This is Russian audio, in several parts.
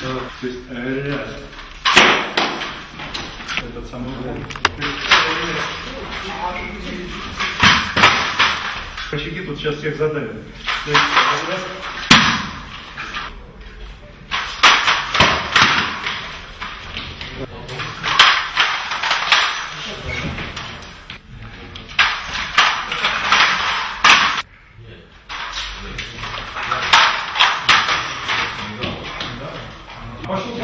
То есть ряд. Этот самый гром. Кочеги тут сейчас всех задавят. То есть раз. Пошел.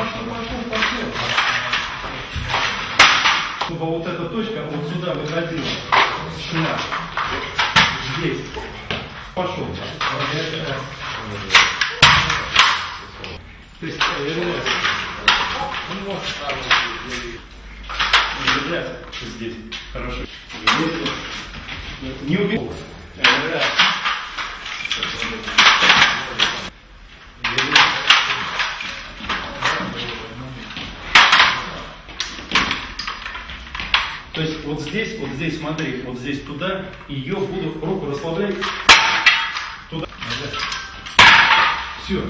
Чтобы вот эта точка вот сюда выходила. Шла. Здесь. Пошел. То есть, здесь. Хорошо. Не убил. То есть вот здесь, смотри, вот здесь туда, ее буду руку расслаблять туда. Все.